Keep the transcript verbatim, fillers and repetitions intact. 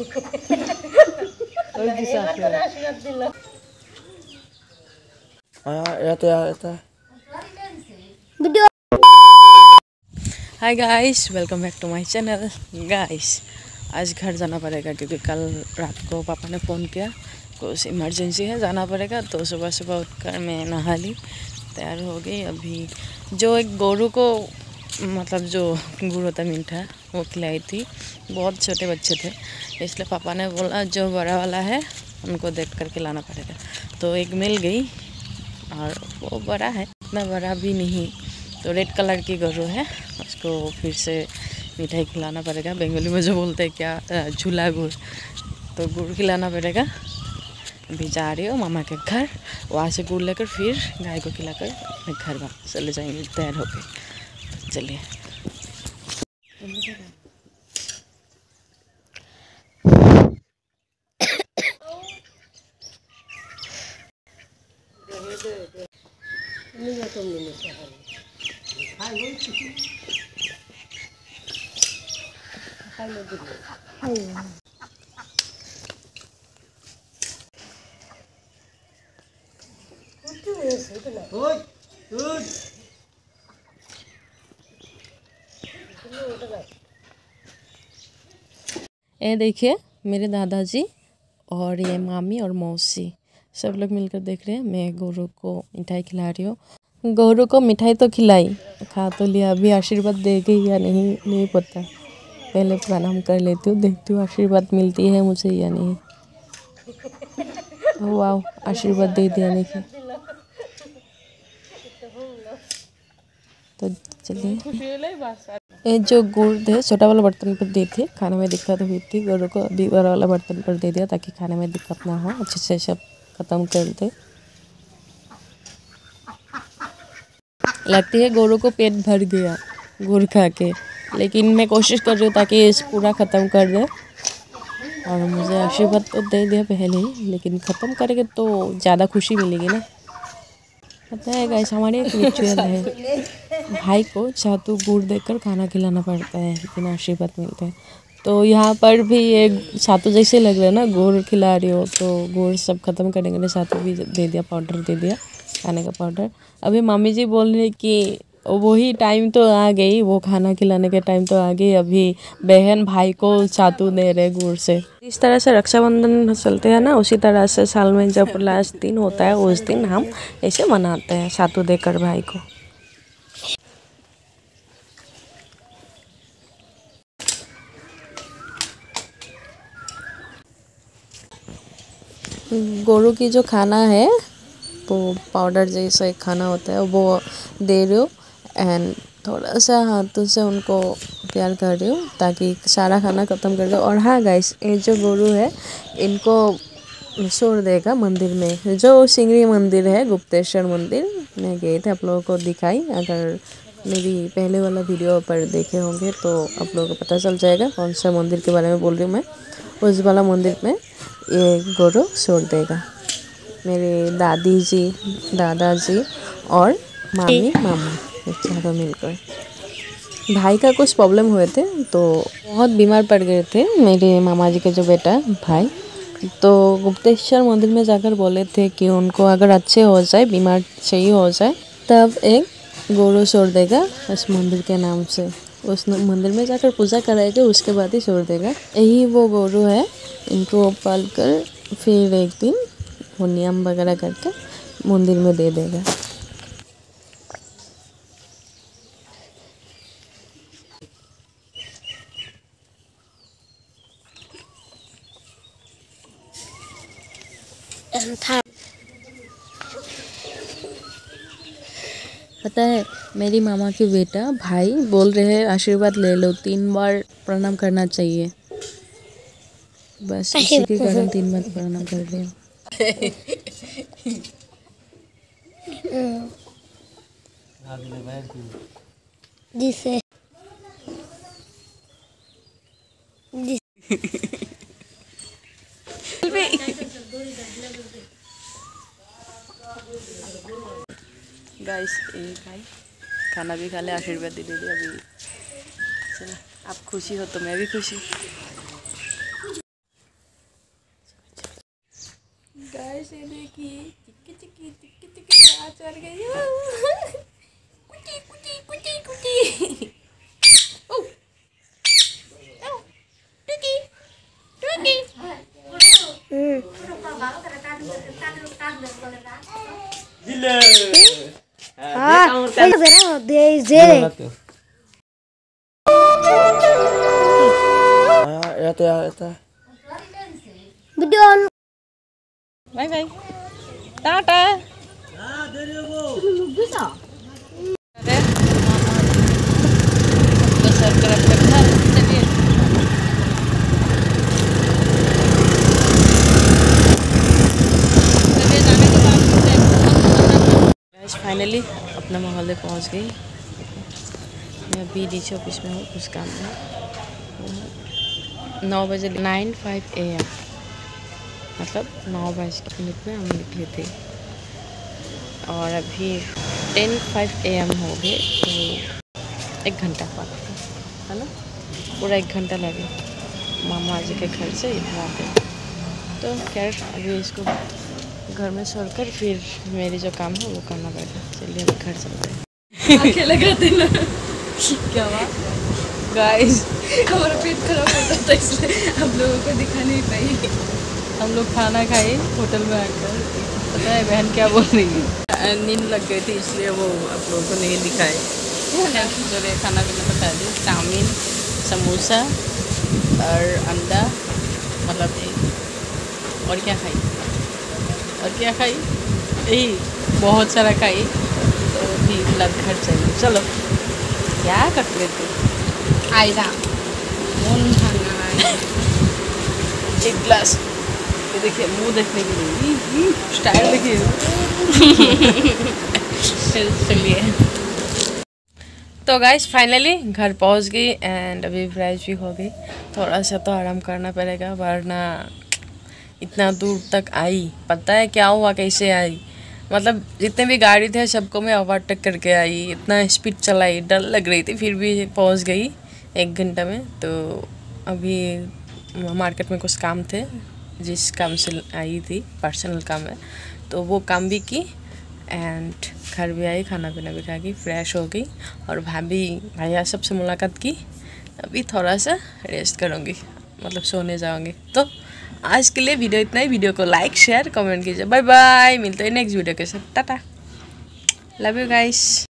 Hi guys, welcome back to my channel. Guys आज घर जाना पड़ेगा क्योंकि कल रात को पापा ने फ़ोन किया, कुछ इमरजेंसी है, जाना पड़ेगा। तो सुबह सुबह उठकर मैं नहा ली, तैयार हो गई। अभी जो एक गोरू को मतलब जो गुड़ होता मीठा वो खिलाई थी, बहुत छोटे बच्चे थे इसलिए पापा ने बोला जो बड़ा वाला है उनको देख कर खिलाना पड़ेगा। तो एक मिल गई और वो बड़ा है, इतना बड़ा भी नहीं। तो रेड कलर की गरू है, उसको फिर से मिठाई खिलाना पड़ेगा। बंगाली में जो बोलते हैं क्या, झूला गुड़, तो गुड़ खिलाना पड़ेगा। अभी जा रही हो मामा के घर, वहाँ से गुड़ लेकर फिर गाय को खिलाकर अपने घर वापस चले जाएंगे तैयार होकर। चलिए ये देखिए मेरे दादाजी और ये मामी और मौसी सब लोग मिलकर देख रहे हैं। मैं गोरू को मिठाई खिला रही हूँ। गोरू को मिठाई तो खिलाई, खा तो लिया। अभी आशीर्वाद देगी या नहीं नहीं पता, पहले प्रणाम कर लेती हूँ, देखती हूँ आशीर्वाद मिलती है मुझे या नहीं। वाह, आशीर्वाद दे दिया देखिए। तो चलिए, ये जो गुड़ थे छोटा वाला बर्तन पर दी थी, खाने में दिक्कत हुई थी। गुड़ को अभी बड़ा वाला बर्तन पर दे दिया ताकि खाने में दिक्कत ना हो, अच्छे से सब खत्म कर दे। लगती है गोरू को पेट भर गया गुड़ खा के, लेकिन मैं कोशिश कर रही हूँ ताकि इस पूरा ख़त्म कर दे। और मुझे आशीर्वाद तो दे दिया पहले ही, लेकिन ख़त्म करेंगे तो ज़्यादा खुशी मिलेगी ना। पता है गाइस, हमारे एक रिचुअल है, भाई को चातू गुड़ देकर खाना खिलाना पड़ता है, लेकिन आशीर्वाद मिलता है। तो यहाँ पर भी ये चातू जैसे लग रहा है ना, गुड़ खिला रही हो तो गुड़ सब खत्म करेंगे ना। चातू भी दे दिया, पाउडर दे दिया, खाने का पाउडर। अभी मामी जी बोल रही कि वही टाइम तो आ गई, वो खाना खिलाने के टाइम तो आ गई। अभी बहन भाई को चातू दे रहे गुड़ से। इस तरह से रक्षाबंधन चलते हैं ना, उसी तरह से साल में जब लास्ट दिन होता है उस दिन हम ऐसे मनाते हैं, चातू देकर भाई को। गोरू की जो खाना है वो पाउडर जैसा एक खाना होता है वो दे रही हो, एंड थोड़ा सा हाथों से उनको प्यार कर रही हो ताकि सारा खाना ख़त्म कर दो। और हाँ गाइस, ये जो गोरू है इनको छोड़ देगा मंदिर में, जो सिंगरी मंदिर है, गुप्तेश्वर मंदिर मैं गई थी, आप लोगों को दिखाई। अगर मेरी पहले वाला वीडियो पर देखे होंगे तो आप लोगों को पता चल जाएगा कौन सा मंदिर के बारे में बोल रही हूँ मैं। उस वाला मंदिर में ये गोरू छोड़ देगा। मेरे दादी जी, दादाजी और मामी मामा चारों मिलकर। भाई का कुछ प्रॉब्लम हुए थे तो बहुत बीमार पड़ गए थे मेरे मामा जी के जो बेटा भाई, तो गुप्तेश्वर मंदिर में जाकर बोले थे कि उनको अगर अच्छे हो जाए, बीमार सही हो जाए, तब एक गोरू छोड़ देगा उस मंदिर के नाम से। उस मंदिर में जाकर पूजा कराएगा, उसके बाद ही छोड़ देगा। यही वो गोरू है, इनको पाल कर फिर एक दिन वो नियम वगैरह करके मंदिर में दे देगा। पता है मेरी मामा के बेटा भाई बोल रहे हैं आशीर्वाद ले लो, तीन बार प्रणाम करना चाहिए। बस इसी के कारण तीन बार प्रणाम कर रहे हैं। गाइस भाई खाना भी खा ले, आशीर्वाद दे दीजिए। अभी चलो आप खुशी हो तो मैं भी खुशी। से देखी चिक्की चिक्की चिक्की चिक्की कहाँ चढ़ गई कुटी कुटी कुटी कुटी टुकी टुकी जिले हाँ जरा दे जे आता है आता है बिडोन बाय बाय टाटा हां दे रे वो दूसरा अरे तो सर कर रखना चलिए चलिए जाने के बाद गाइस फाइनली अपना मोहल्ले पहुंच गई। मैं अभी डीसी ऑफिस में हूं, कुछ काम है। नौ बजे नाइन फाइव ए एम मतलब नौ बजे की मिनट में हम निकले थे और अभी टेन फाइव ए एम हो गए तो एक घंटा बाद है ना, पूरा एक घंटा लगे मामा जी के घर से इधर आते। तो खैर अभी इसको घर में छोड़कर फिर मेरी जो काम है वो करना पड़ेगा। चलिए अभी घर चलते हैं। आंखें लगाते ना क्या बात गाइस हमारा पेट खराब होता था इसलिए हम लोगों को दिखा नहीं पाई। हम लोग खाना खाए होटल में आकर, पता है बहन क्या बोल रही है, नींद लग गई थी इसलिए वो आप लोगों को नहीं दिखाए। जो खाना पीना बता दी, चाउमीन समोसा और अंडा, मतलब एक और क्या खाई और क्या खाई यही बहुत सारा खाई। तो भी लग घर चाहिए, चलो क्या कर लेते आयरा मन भांगा एक ग्लास। ये देखिए मुँह देखने के लिए स्टाइल देखिए। चलिए तो गाइस फाइनली घर पहुंच गई एंड अभी फ्रेश भी हो गई। थोड़ा सा तो आराम करना पड़ेगा वरना इतना दूर तक आई, पता है क्या हुआ कैसे आई, मतलब जितने भी गाड़ी थे सबको मैं ओवरटेक करके आई, इतना स्पीड चलाई, डर लग रही थी, फिर भी पहुँच गई एक घंटा में। तो अभी मार्केट में कुछ काम थे जिस काम से आई थी, पर्सनल काम है, तो वो काम भी की एंड घर भी आई, खाना पीना भी खा के फ्रेश हो गई और भाभी भैया सबसे मुलाकात की। अभी थोड़ा सा रेस्ट करूँगी, मतलब सोने जाऊँगी। तो आज के लिए वीडियो इतना ही। वीडियो को लाइक शेयर कमेंट कीजिए। बाय बाय, मिलते हैं नेक्स्ट वीडियो के साथ। Tata, love you guys.